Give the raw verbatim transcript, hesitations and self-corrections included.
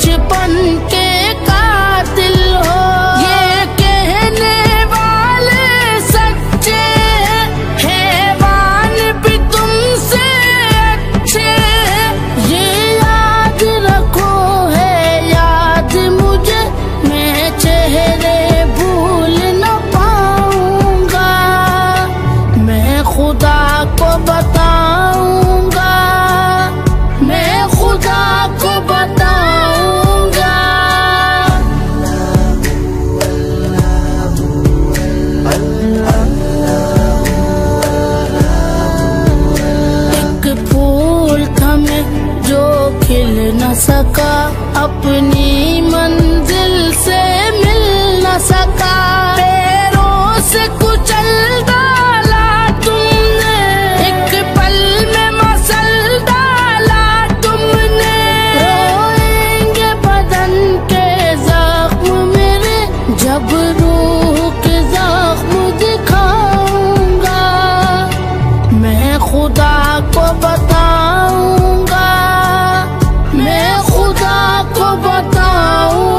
बचपन के कातिल हो, ये कहने वाले सच्चे हैं, हैवान भी तुमसे अच्छे हैं। ये याद रखो है याद मुझे, मैं चेहरे भूल न पाऊंगा। मैं खुदा को बताऊंगा, मैं खुदा को बताऊंगा। न सका अपनी मंजिल से मिल न सका, पैरों से कुचल डाला तुमने, एक पल में मसल डाला तुमने। रोएंगे बदन के जख्म मेरे जब रूह के जख्म दिखाऊंगा। मैं खुदा को बताऊंगा, मैं खुदा को बताऊं।